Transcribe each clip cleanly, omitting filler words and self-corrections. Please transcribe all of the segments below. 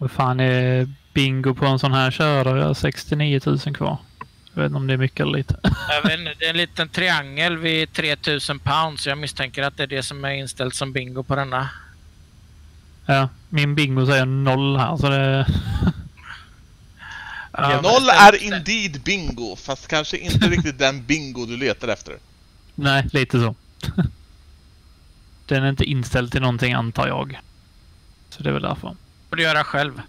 Vad fan är bingo på en sån här körare? Jag har 69 000 kvar. Jag vet inte om det är mycket eller lite. Även, det är en liten triangel vid 3000 pounds. Jag misstänker att det är det som är inställt som bingo på denna. Ja, min bingo säger 0 här. Så det... ja, 0 är indeed bingo. Fast kanske inte riktigt den bingo du letar efter. Nej, lite så. Den är inte inställd till någonting, antar jag. Så det är väl därför. Och det göra själv.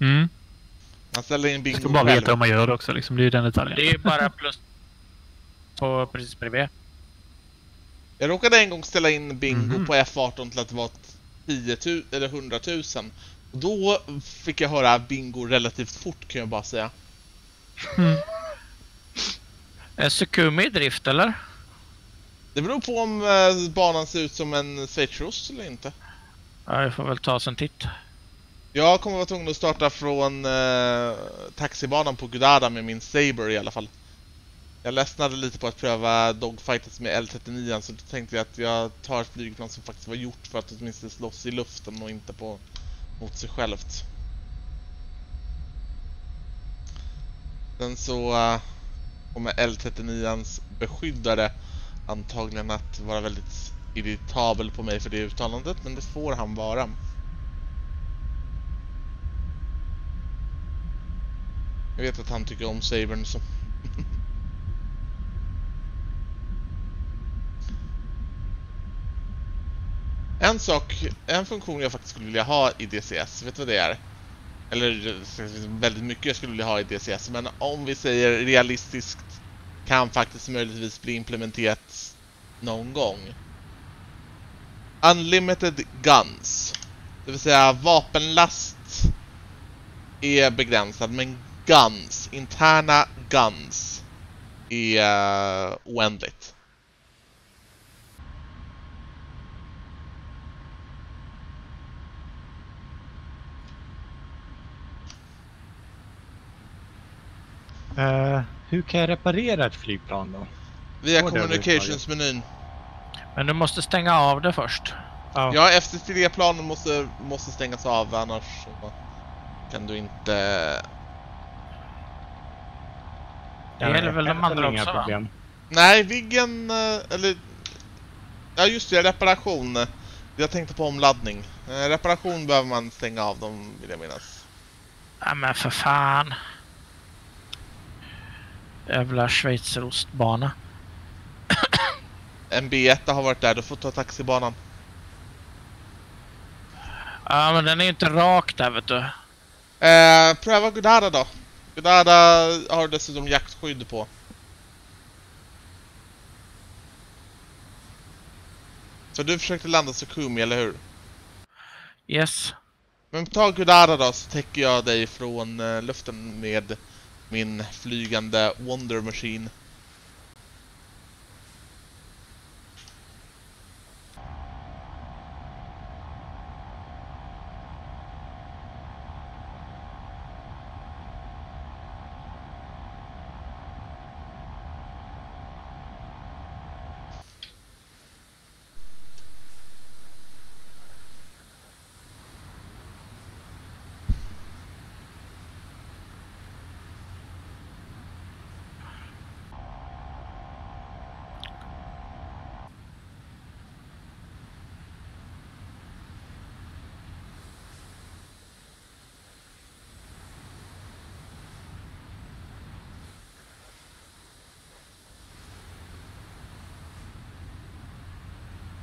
Mm. Man ställer in bingo. Jag ska bara veta själv. Om man gör det också. Liksom. Det är ju den detaljen. Det är ju bara plus på precis bredvid. Jag råkade en gång ställa in bingo på F-18 till att det var 10 000 eller 100 000. Och då fick jag höra bingo relativt fort, kan jag bara säga. Är Sukumi i drift, eller? Det beror på om banan ser ut som en schweizerost eller inte. Ja, jag får väl ta oss en titt. Jag kommer vara tvungen att starta från taxibanan på Gudauta med min Saber i alla fall. Jag ledsnade lite på att pröva dogfights med L39, så tänkte jag att jag tar ett flygplan som faktiskt var gjort för att åtminstone slåss i luften och inte på mot sig självt. Sen så kommer L39ans beskyddare antagligen att vara väldigt irritabel på mig för det uttalandet, men det får han vara. Jag vet att han tycker om Sabern så. En funktion jag faktiskt skulle vilja ha i DCS, vet du vad det är? Eller väldigt mycket jag skulle vilja ha i DCS, men om vi säger realistiskt kan faktiskt möjligtvis bli implementerat någon gång. Unlimited guns. Det vill säga vapenlast är begränsad, men guns, interna guns är oändligt. Hur kan jag reparera ett flygplan då? Via communicationsmenyn. Men du måste stänga av det först. Ja, FCD-planen måste stängas av, annars kan du inte... Det gäller väl de andra också, problem. Nej, Viggen... Eller... Ja, just det, reparation. Jag tänkte på omladdning. Reparation behöver man stänga av dem, vill jag minnas. Ja, men för fan. Jävla schweizerostbana. En B1 har varit där, du får ta taxibanan. Ja, men den är ju inte rak där, vet du. Pröva Gudauta då. Gudauta har dessutom jaktskydd på. Så du försökte landa Sukumi, eller hur? Yes. Men ta Gudauta då, så täcker jag dig från luften med min flygande Wonder Machine.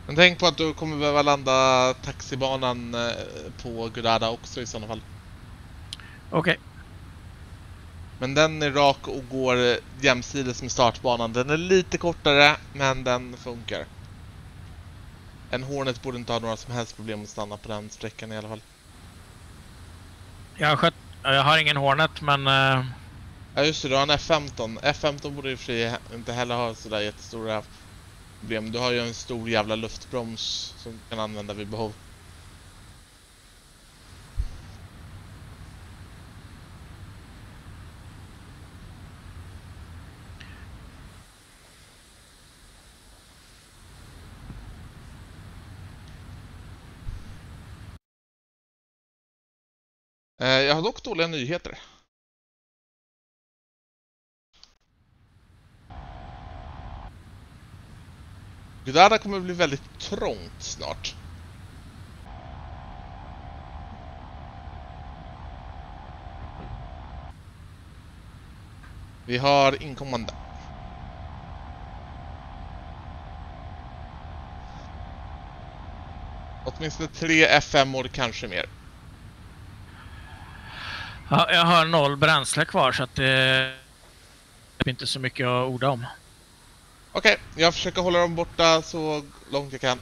Men tänk på att du kommer behöva landa taxibanan på Gudauta också i sådana fall. Okej. Okay. Men den är rak och går jämsides med startbanan. Den är lite kortare, men den funkar. En Hornet borde inte ha några som helst problem att stanna på den sträckan i alla fall. Jag har ingen Hornet, men... Ja just det, du har en F-15. F-15 borde i och för sig inte heller ha sådär jättestora... problem. Du har ju en stor jävla luftbroms som du kan använda vid behov. Jag har dock dåliga nyheter. Gudauta kommer att bli väldigt trångt snart. Vi har inkommande. Åtminstone 3 F5-or, kanske mer. Ja, jag har 0 bränsle kvar så att det är inte så mycket att orda om. Okej, jag försöker hålla dem borta så långt jag kan.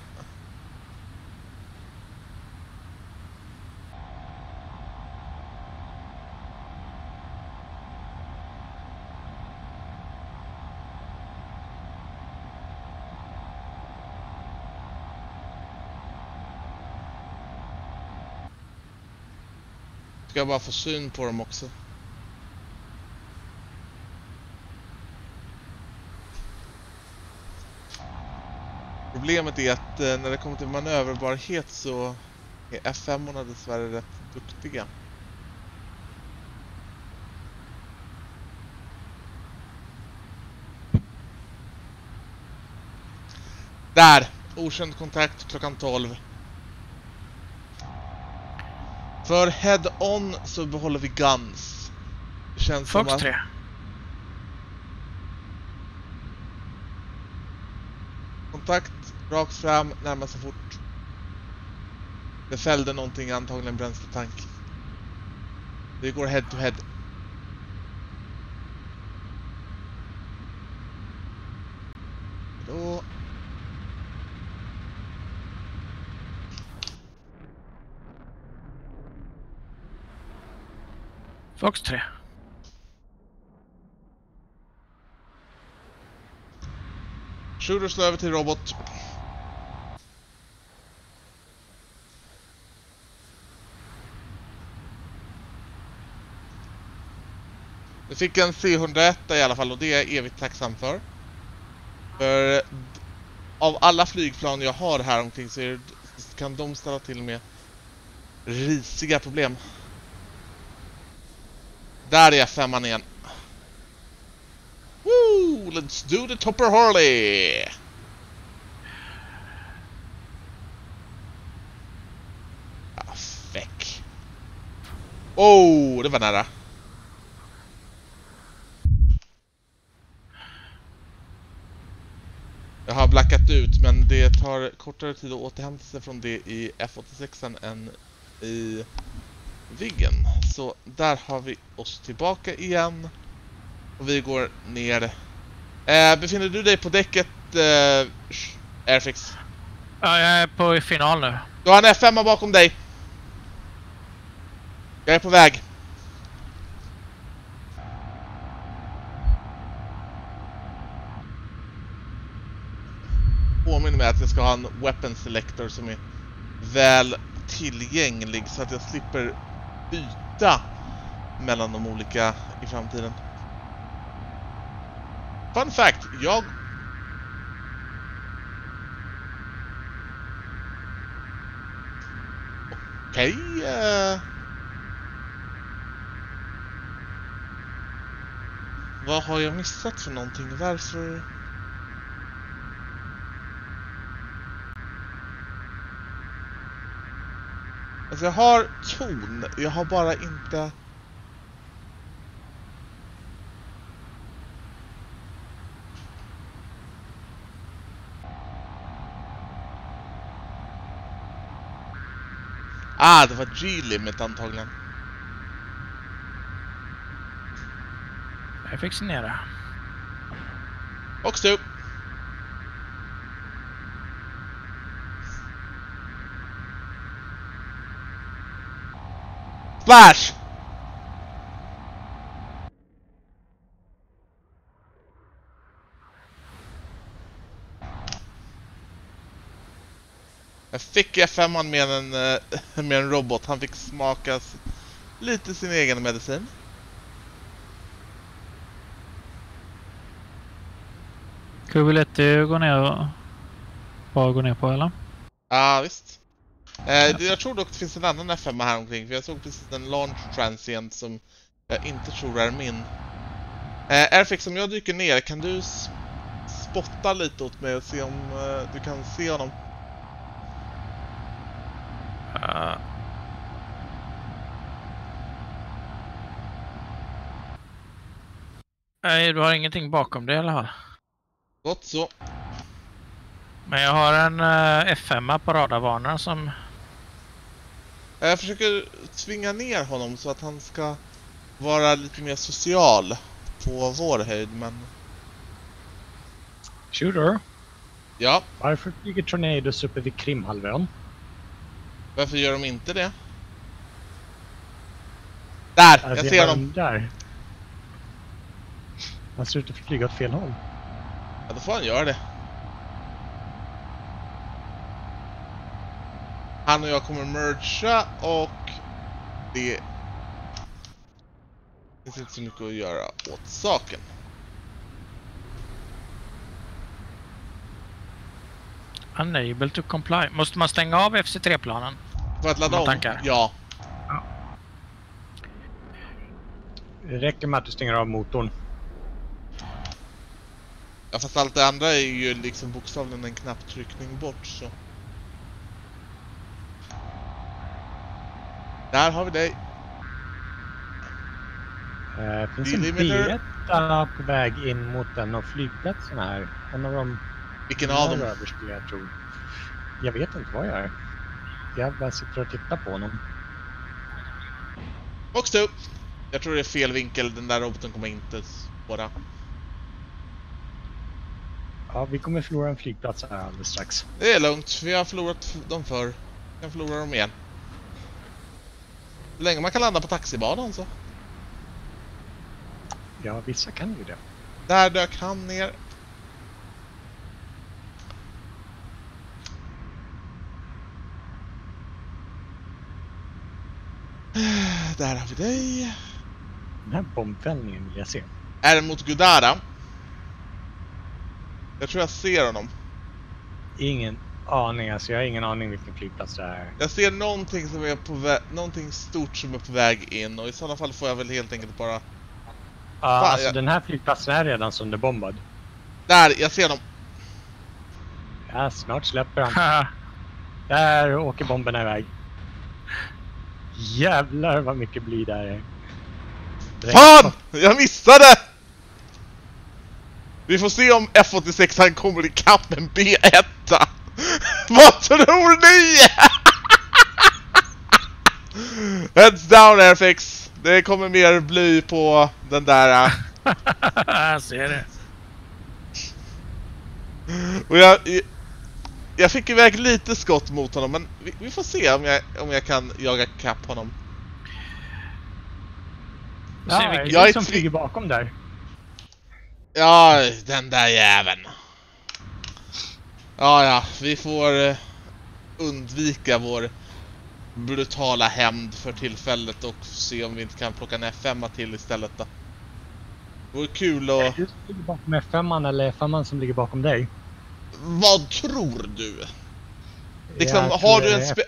Ska jag bara få syn på dem också. Problemet är att när det kommer till manöverbarhet så är F5-orna dessvärre rätt duktiga. Där! Okänd kontakt klockan 12. För head-on så behåller vi guns. Det känns Fox som att... 3. Kontakt, rakt fram, närmast så fort. Det fällde någonting, antagligen bränsletank. Vi går head-to-head. Då... Fox 3. Shooter slår över till robot. Vi fick en C101 i alla fall och det är jag evigt tacksam för. För av alla flygplan jag har här omkring så kan de ställa till med risiga problem. Där är F5-man igen. Woo! Let's do the Topper Harley! Ah, feck. Oh, det var nära. Jag har blackat ut, men det tar kortare tid att återhämta sig från det i F-86 än i... Viggen. Så där har vi oss tillbaka igen. Och vi går ner. Befinner du dig på däcket, Airfix? Ja, jag är på final nu. Du har en F5 bakom dig. Jag är på väg. Påminner mig att jag ska ha en weapon selector som är väl tillgänglig så att jag slipper byta mellan de olika i framtiden. Fun fact, jag... Okej... Vad har jag missat för någonting? Varför... Alltså jag har ton, jag har bara inte... Ah, det var G-limit antagligen. Jag fick signera. Och stup. Flash! Jag fick F5-an med en robot. Han fick smaka lite sin egen medicin. Ska vi lätt gå ner och bara gå ner på eller? Ja, visst. Jag tror dock det finns en annan F5 här omkring, för jag såg precis en launch transient som jag inte tror är min. Airfix, om jag dyker ner, kan du spotta lite åt mig och se om du kan se honom? Nej, du har ingenting bakom det eller vad? Gott så. Men jag har en F5 på radarvarnaren som... Jag försöker tvinga ner honom så att han ska vara lite mer social på vår höjd, men... Shooter? Ja? Varför flyger Tornados uppe vid Krimhalvön? Varför gör de inte det? Där! Jag ser dem! Där. Han ser ut att flyga åt fel håll. Ja, då får han göra det. Han och jag kommer mergea och det finns inte så mycket att göra åt saken. Unable to comply. Måste man stänga av FC3-planen? För att ladda om? Ja. Det räcker med att du stänger av motorn. Ja, fast allt det andra är ju liksom bokstavligen en knapptryckning bort, så... Där har vi dig. Det finns en B1 på väg in mot den av flygplatsen här. En av dem... Vilken av dem? Jag tror. Jag vet inte vad jag är. Jag bara sitter och tittar på honom. Box 2! Jag tror det är fel vinkel. Den där roboten kommer inte spåra. Ja, vi kommer förlora en flygplats här alldeles strax. Det är lugnt. Vi har förlorat dem förr. Vi kan förlora dem igen. Hur länge man kan landa på taxibanan så. Ja, vissa kan ju det. Där dök han ner. Där har vi dig. Den här bombfällningen vill jag se. Är den mot Gudauta? Jag tror jag ser honom. Ingen aning, alltså jag har ingen aning vilken flygplats det är. Jag ser någonting som är på någonting stort som är på väg in, och i sådana fall får jag väl helt enkelt bara... alltså den här flygplatsen är redan sönderbombad. Där, jag ser dem. Ja, snart släpper han. Där åker bomberna iväg. Jävlar vad mycket bly där är. Fan! Jag missade! Vi får se om F-86 han kommer i kapp en B1. Vad tror ni? Heads down, Airfix. Det kommer mer bly på den där. Jag ser det. Och jag fick iväg lite skott mot honom, men vi får se om jag kan jaga kapp honom. Ja, det är som flyger bakom där. Ja, den där jäveln. Ja, vi får undvika vår brutala hämnd för tillfället och se om vi inte kan plocka en F5 till istället då. Det vore kul att... Är du som ligger bakom F5 eller F5 som ligger bakom dig? Vad tror du? Liksom,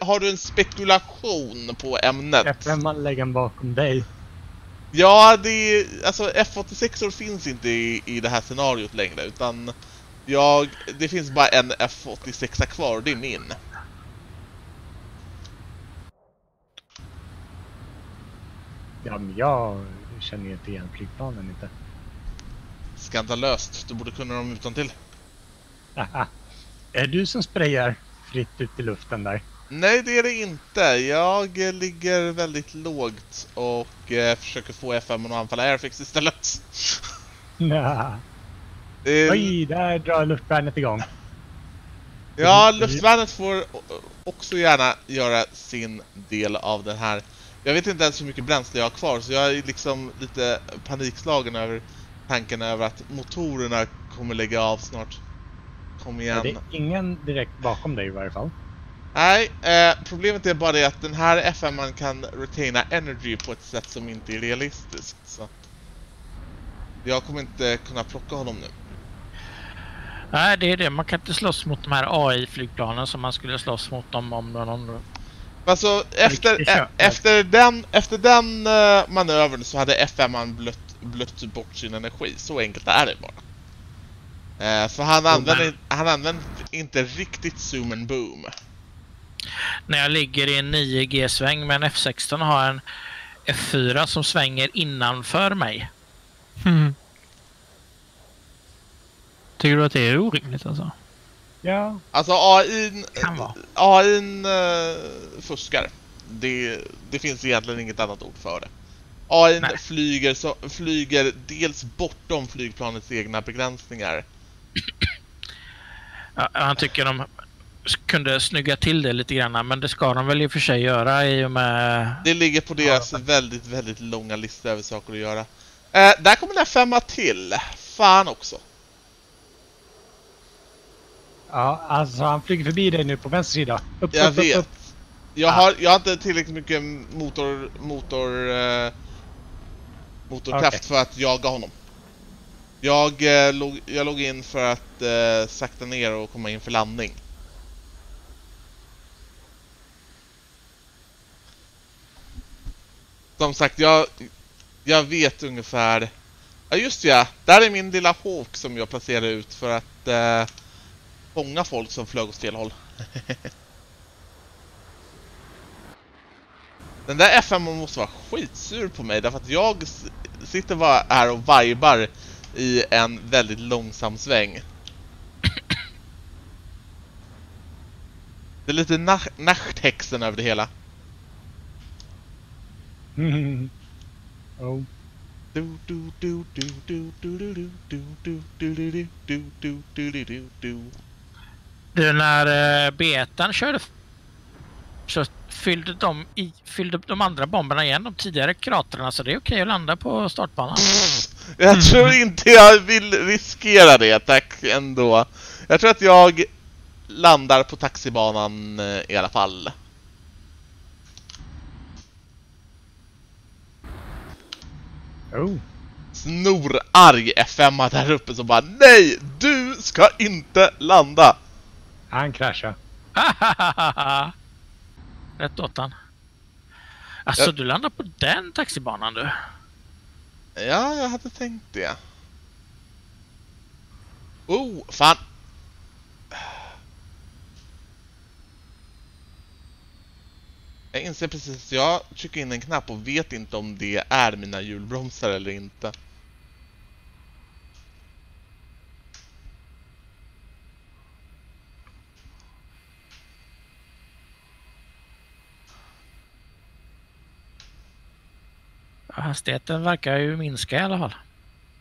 har du en spekulation på ämnet? F5 lägger bakom dig. Ja, det är, alltså F-86 finns inte i det här scenariot längre, utan det finns bara en F-86 kvar och det är min. Ja, men jag känner inte igen flygplanen inte. Skandalöst, du borde kunna dem utan till. Aha. Är du som sprayar fritt ut i luften där? Nej, det är det inte. Jag ligger väldigt lågt och försöker få F5 att anfalla Airfix istället. Nja. Oj, där drar luftvärnet igång. Ja, luftvärnet får också gärna göra sin del av den här. Jag vet inte ens hur mycket bränsle jag har kvar, så jag är liksom lite panikslagen över tanken över att motorerna kommer lägga av snart. Kom igen. Ja, det är ingen direkt bakom dig i varje fall. Nej, problemet är bara det att den här F5 kan retaina energy på ett sätt som inte är realistiskt, så jag kommer inte kunna plocka honom nu. Nej, det är det. Man kan inte slåss mot de här AI-flygplanen som man skulle slåss mot dem om någon Alltså efter den manövern så hade F5 blött bort sin energi. Så enkelt är det bara. För han använde inte riktigt zoom and boom. När jag ligger i en 9G-sväng med en F-16 har en F-4 som svänger innanför mig. Mm. Tycker du att det är orimligt alltså? Ja. Alltså AI:n fuskar. Det finns egentligen inget annat ord för det. AI:n flyger dels bortom flygplanets egna begränsningar. Ja, han tycker de kunde snygga till det lite grann, men det ska de väl i och för sig göra i och med... Det ligger på deras väldigt, väldigt långa lista över saker att göra. Där kommer den här femma till. Fan också. Ja, alltså han flyger förbi dig nu på vänster sida. Upp, jag upp, vet. Upp. Jag har inte tillräckligt mycket motorkraft för att jaga honom. Jag låg in för att sakta ner och komma in för landning. Som sagt, jag vet ungefär... Ja, just ja. Där är min lilla Hawk som jag placerade ut för att... fånga folk som flög åt fel håll. Den där F5 måste vara skitsur på mig, därför att jag sitter bara här och vibar i en väldigt långsam sväng. Det är lite nachthexen över det hela. Oh. Du, när betan körde så fyllde de andra bomberna igen de tidigare kraterna, så det är okej att landa på startbanan. Jag tror inte jag vill riskera det, tack ändå. Jag tror att jag landar på taxibanan i alla fall. Oh. Snorarg F5 där uppe som bara nej, du ska inte landa. Han kraschar. Rätt åt han. Alltså du landar på den taxibanan du. Ja, jag hade tänkt det. Oh, fan. Jag inser precis, jag trycker in en knapp och vet inte om det är mina hjulbromsar eller inte. Hastigheten verkar ju minska i alla fall.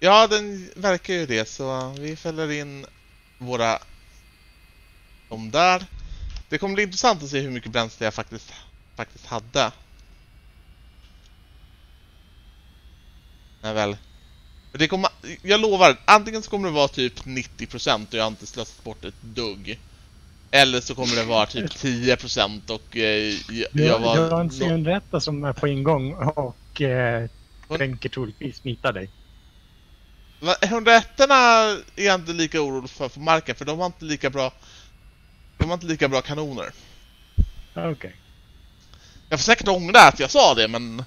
Ja, den verkar ju det, så vi fäller in våra... de där. Det kommer bli intressant att se hur mycket bränsle jag faktiskt hade. Nej väl. Det kommer, jag lovar, antingen så kommer det vara typ 90% och jag har inte slösat bort ett dugg. Eller så kommer det vara typ 10% och jag har inte en rätta som är på ingång och tänker troligtvis smita dig. 101-erna är jag inte lika orolig för marken, för de har inte lika bra kanoner. Okej. Okay. Jag får säkert ångra att jag sa det, men...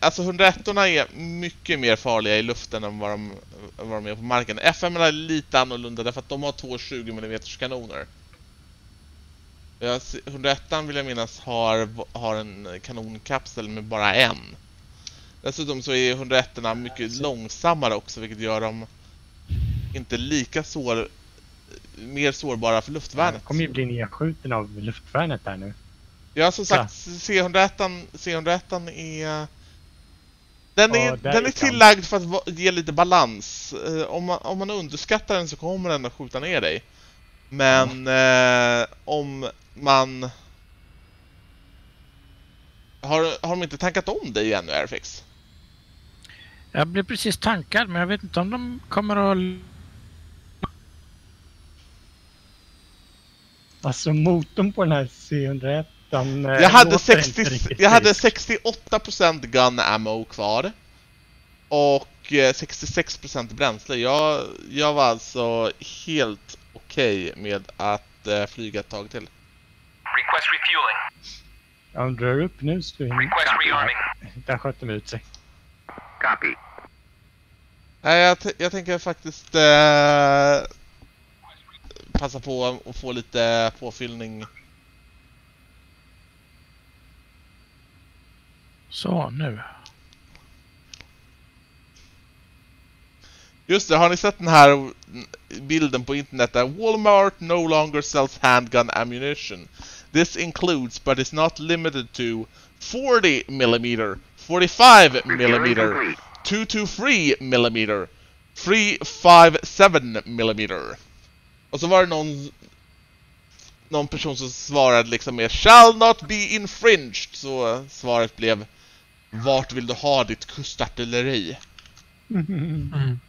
alltså 101-orna är mycket mer farliga i luften än vad de är på marken. F5-orna är lite annorlunda därför att de har två 20mm kanoner. 101-an vill jag minnas har en kanonkapsel med bara en. Dessutom så är 101-orna mycket långsammare också, vilket gör dem inte lika mer sårbara för luftvärnet. Det kommer ju bli nya skjuten av luftvärnet där nu. Ja, som sagt, C101 är... Den är tillagd för att ge lite balans. Om man underskattar den så kommer den att skjuta ner dig. Men om man... Har de inte tankat om dig ännu, Airfix? Jag blev precis tankad, men jag vet inte om de kommer att... Alltså motorn på den här C101... Jag hade 68% gun ammo kvar. Och 66% bränsle. Jag var alltså helt okej med att flyga ett tag till. Request refueling. Han drar upp nu så hinner. Request rearming. Där sköt de ut sig. Copy. Nej, jag tänker faktiskt passa på och få lite påfyllning. Så, nu. Just det, har ni sett den här bilden på internet där Walmart no longer sells handgun ammunition. This includes, but is not limited to, 40mm, 45mm, 223mm, 357mm. Och så var det någon person som svarade liksom med shall not be infringed. Så svaret blev, vart vill du ha ditt kustartilleri? Mm.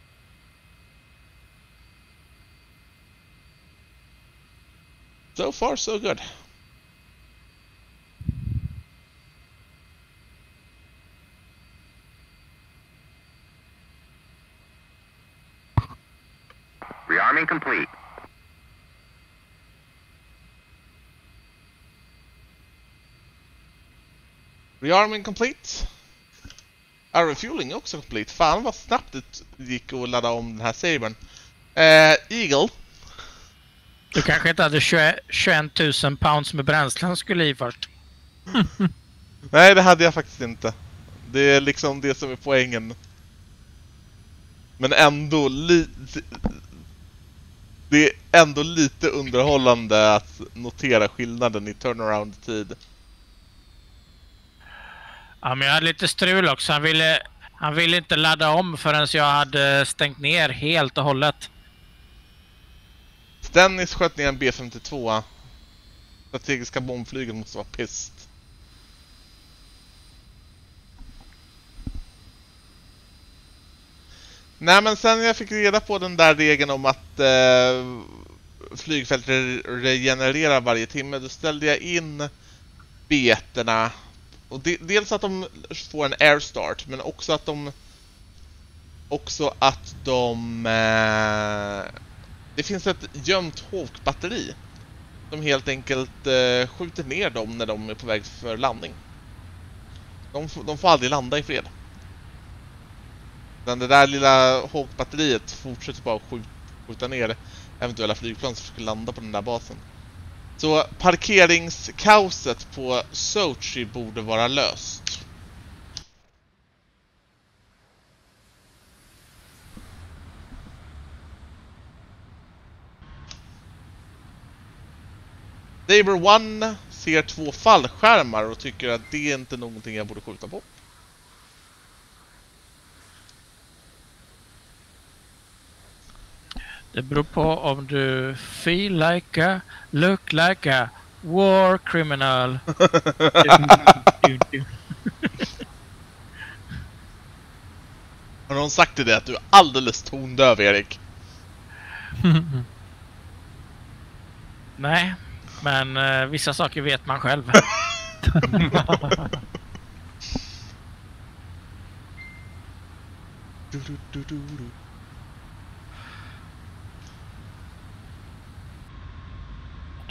So far so good. Rearming complete. Rearming complete. Är refueling också complete. Fan vad snabbt det gick att ladda om den här Sabern. Eagle. Du kanske inte hade 21 000 pounds med bränslen skulle i först. Nej, det hade jag faktiskt inte. Det är liksom det som är poängen. Men ändå det är ändå lite underhållande att notera skillnaden i turnaround-tid. Ja, men jag hade lite strul också. Han ville inte ladda om förrän jag hade stängt ner helt och hållet. Stennis sköt ner en B-52. Strategiska bombflygen måste vara pist. Nej, men sen jag fick reda på den där regeln om att flygfält regenererar varje timme, då ställde jag in beterna. Och dels att de får en airstart, men också att de... det finns ett gömt Hawk-batteri som helt enkelt skjuter ner dem när de är på väg för landning. De får aldrig landa i fred. Men det där lilla Hawk-batteriet fortsätter bara skjuta ner eventuella flygplan som ska landa på den där basen. Så parkeringskaoset på Sochi borde vara löst. Saber 1 ser 2 fallskärmar och tycker att det är inte någonting jag borde skjuta på. Det beror på om du feel like a, look like a war criminal. Har någon sagt till dig att du är alldeles tondöv, Erik? Nej. Men vissa saker vet man själv.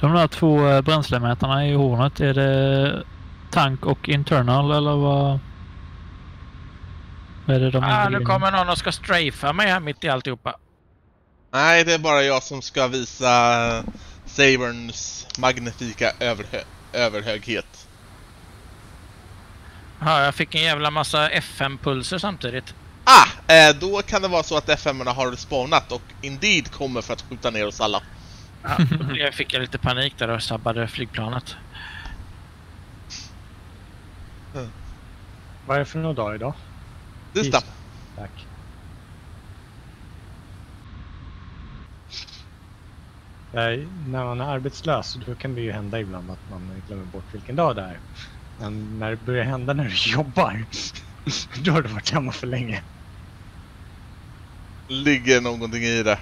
De där 2 bränslemätarna i Hornet, är det tank och internal eller vad är det de nu kommer någon och ska strafa mig här mitt i alltihopa. Nej, det är bara jag som ska visa Saberns magnifika överhöghet. Ja, jag fick en jävla massa F5-pulser samtidigt. Då kan det vara så att F5-erna har spawnat och indeed kommer för att skjuta ner oss alla. Ja, då fick jag lite panik där och sabbade flygplanet. Vad är det för någon dag idag? Tisdag. Tack. Nej, när man är arbetslös då kan det ju hända ibland att man glömmer bort vilken dag det är. Men när det börjar hända när du jobbar, då har du varit hemma för länge. Ligger någonting i det?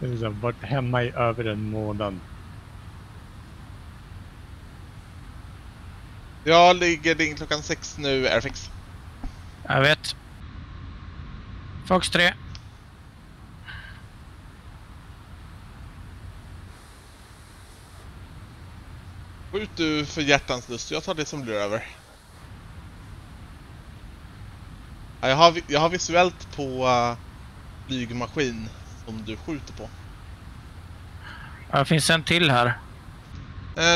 Det är liksom, varit hemma i över en månad. Jag ligger din klockan 6 nu, Airfix. Jag vet. Fox 3. Skjut du för hjärtans lust, jag tar det som blir över. Jag har visuellt på flygmaskin som du skjuter på. Det finns en till här.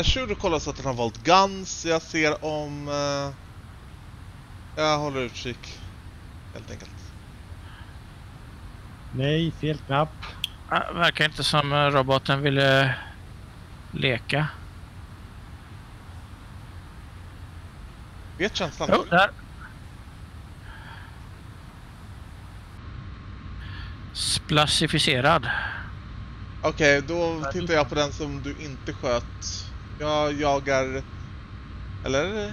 Shooter kollar så att den har valt guns. Jag ser om... jag håller utkik. Helt enkelt. Nej, fel knapp. Verkar inte som roboten ville leka. Vet känslan? Jo, där. Splassificerad. Okej, då tittar jag på den som du inte sköt. Jag jagar... Eller?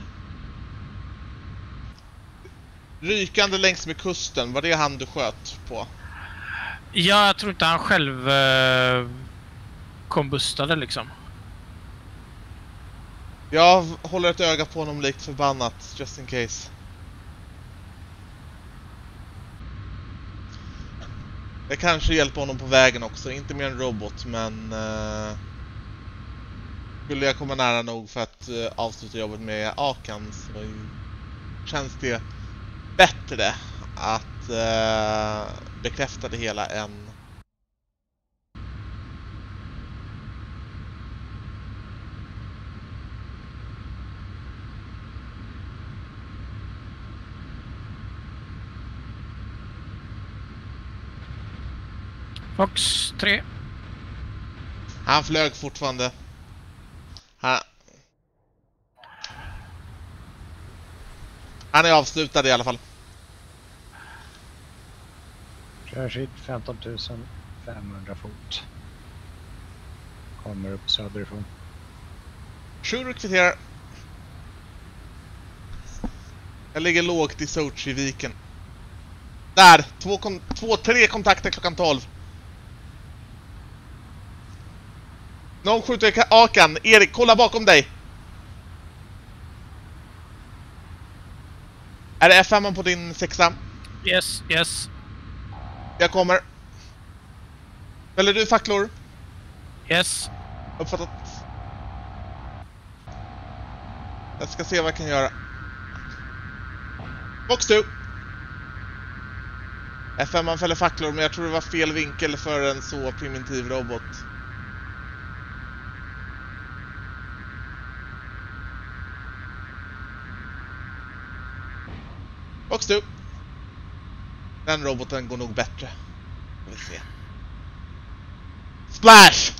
Rykande längs med kusten, var det han du sköt på? Ja, jag tror inte han själv kombustade liksom. Jag håller ett öga på honom likt förbannat, just in case. Jag kanske hjälper honom på vägen också, inte med en robot, men... skulle jag komma nära nog för att avsluta jobbet med Akan, så känns det bättre att bekräfta det hela än... Fox 3. Han flög fortfarande. Han är avslutad i alla fall. Körskydd 15 500 fot. Kommer upp söderifrån. Shooter kvitterar. Jag ligger lågt i Sochi-viken. Där! Tre kontakter klockan 12. Någon skjuter Akan. Erik, kolla bakom dig. Är det F5 på din sexa? Yes, yes. Jag kommer. Väljer du facklor? Yes. Uppfattat. Jag ska se vad jag kan göra. Box du. F5 fäller facklor, men jag tror det var fel vinkel för en så primitiv robot. Box du. Den roboten går nog bättre. Vi får se. Splash!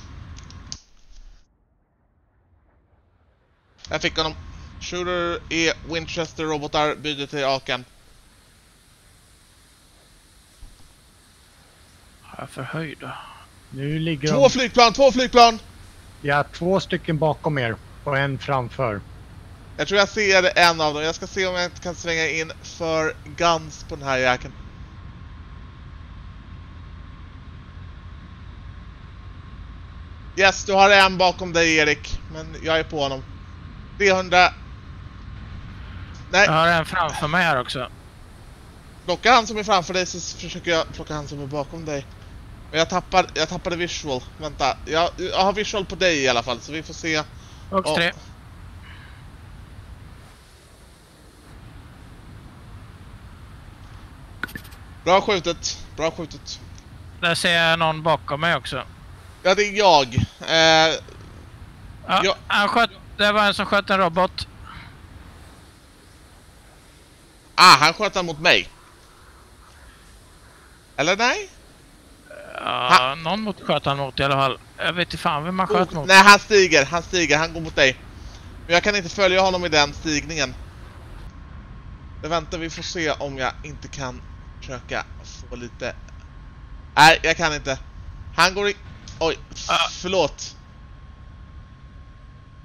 Jag fick honom. Shooter är Winchester-robotar. Byter till Akan. Här förhöjda. Nu ligger två de... Två flygplan! Ja, två stycken bakom er. Och en framför. Jag tror jag ser en av dem. Jag ska se om jag inte kan svänga in för guns på den här jäkeln. Yes, du har en bakom dig, Erik. Men jag är på honom. 300... Nej. Jag har en framför mig här också. Plocka han som är framför dig, så försöker jag plocka han som är bakom dig. Men jag tappade visual. Vänta, jag har visual på dig i alla fall. Så vi får se. Och 3. Bra skjutet. Där ser jag någon bakom mig också. Ja, det är jag. Ja, han sköt, det var en som sköt en robot. Ah, han sköt den mot mig. Eller nej? Ja, någon sköt han mot i alla fall. Jag vet inte fan vem man sköt mot. Nej, han stiger, han går mot dig. Men jag kan inte följa honom i den stigningen. Det väntar vi får se om jag inte kan försöka få lite... Nej, jag kan inte. Han går i... Oj, förlåt.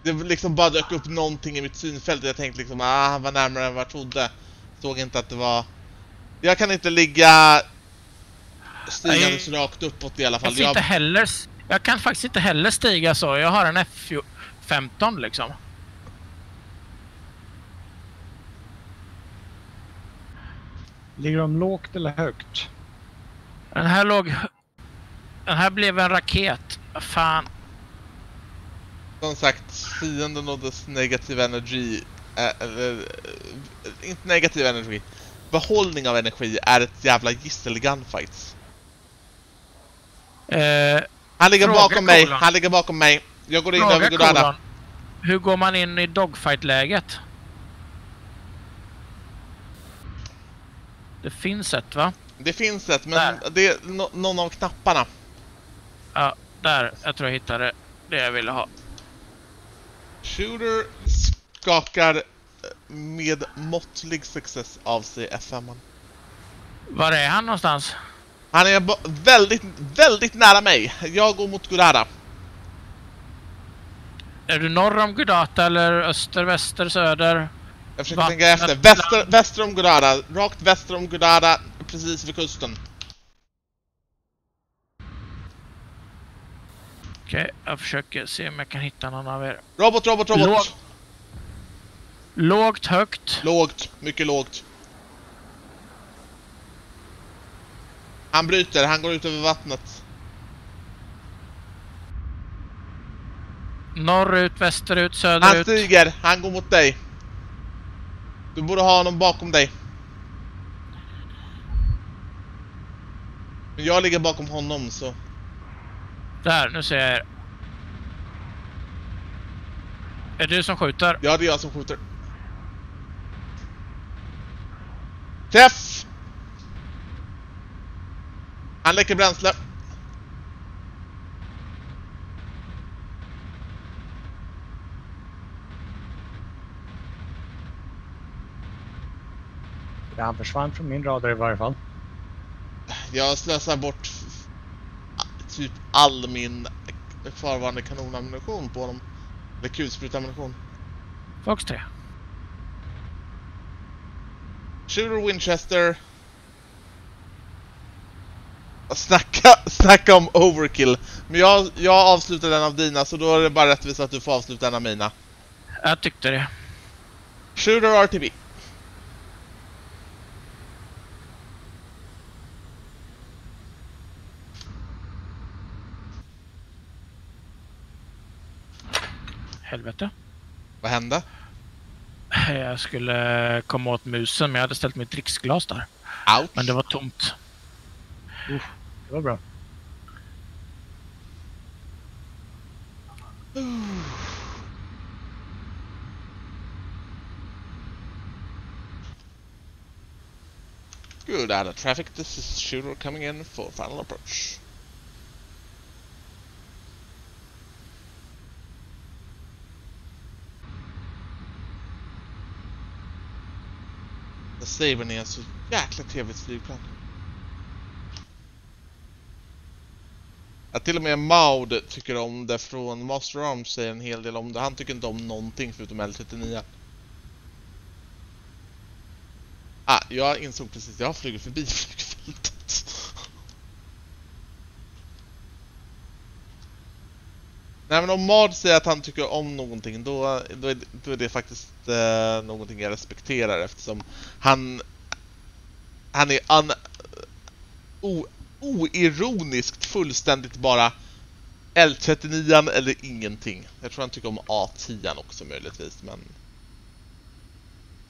Det liksom bara dök upp någonting i mitt synfält. Jag tänkte liksom, han var närmare än vad jag trodde. Såg inte att det var... Jag kan inte ligga stigande så rakt uppåt i alla fall. Jag kan faktiskt inte heller stiga så. Jag har en F-15 liksom. Ligger de lågt eller högt? Den här blev en raket. Fan. Som sagt, fienden nåddes negativ energi. Inte negativ energi. Behållning av energi är ett jävla gissel gunfights. Han ligger bakom mig, han ligger bakom mig. Jag går in över Gudauta. Hur går man in i dogfight-läget? Det finns ett, va? Det finns ett, men där. Det är någon av knapparna. Ja, där. Jag tror jag hittade det jag ville ha. Shooter skakar med måttlig success av sig F5. Var är han någonstans? Han är väldigt, väldigt nära mig. Jag går mot Gudauta. Är du norr om Gudauta eller öster, väster, söder? Jag försöker tänka efter. Väster om Gudauta. Rakt väster om Gudauta, precis vid kusten. Okej, jag försöker se om jag kan hitta någon av er. Robot. Lågt, högt. Lågt, mycket lågt. Han bryter, han går ut över vattnet. Norrut, västerut, söderut. Han stiger, han går mot dig. Du borde ha honom bakom dig. Men jag ligger bakom honom, så... Där, nu ser jag er. Är det du som skjuter? Ja, det är jag som skjuter. Träff! Han läcker bränsle. Han försvann från min radar i varje fall. Jag slösar bort typ all min kvarvarande kanonammunition på honom. Eller kulsprutammunition. Fox 3. Shooter Winchester. Snacka om overkill. Men jag avslutar den av dina, så då är det bara rättvist att du får avsluta en av mina. Jag tyckte det. Shooter RTB. Helvete. Vad hände? Jag skulle komma åt musen, men jag hade ställt mitt dricksglas där. Ouch. Men det var tomt. Det var bra. Good out of traffic. This is Shooter coming in for final approach. Saber är så jäkla trevligt flygplan. Att till och med Maud tycker om det från Master Arms säger en hel del om det. Han tycker inte om någonting förutom L39. Jag insåg precis att jag flyger förbi flygfältet. Nej, men om Maud säger att han tycker om någonting, då är det faktiskt någonting jag respekterar, eftersom han är oironiskt fullständigt bara L39 eller ingenting. Jag tror han tycker om A10 också möjligtvis, men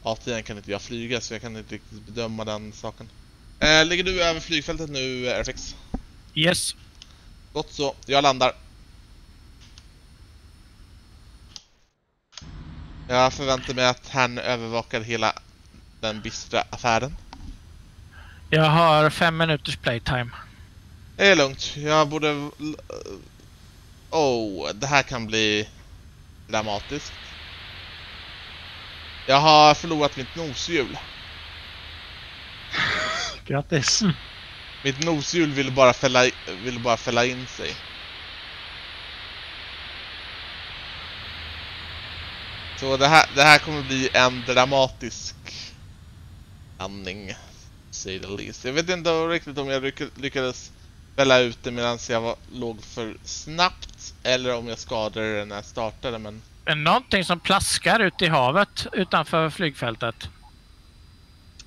A10 kan inte jag flyga, så jag kan inte riktigt bedöma den saken. Ligger du över flygfältet nu, Airfix? Yes. Gott så, jag landar. Jag förväntar mig att han övervakar hela den bistra affären. Jag har 5 minuters playtime. Det är lugnt. Jag borde... det här kan bli dramatiskt. Jag har förlorat mitt noshjul. Grattis. Mitt noshjul vill bara fälla in sig. Så det här kommer bli en dramatisk landning, say the least. Jag vet inte riktigt om jag lyckades fälla ut det medan jag låg för snabbt, eller om jag skadade det när jag startade, men... Någonting som plaskar ut i havet utanför flygfältet.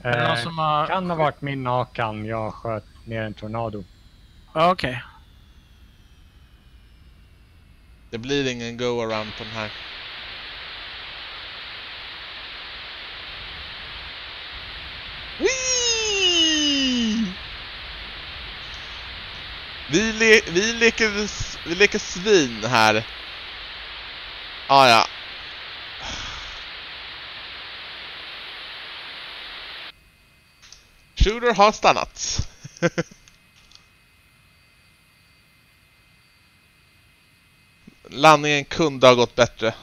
Kan ha varit min nakan. Jag sköt ner en tornado. Okej. Det blir ingen go-around på den här. Wee! Vi leker svin här. Ah, ja. Shooter har stannat. Landningen kunde ha gått bättre.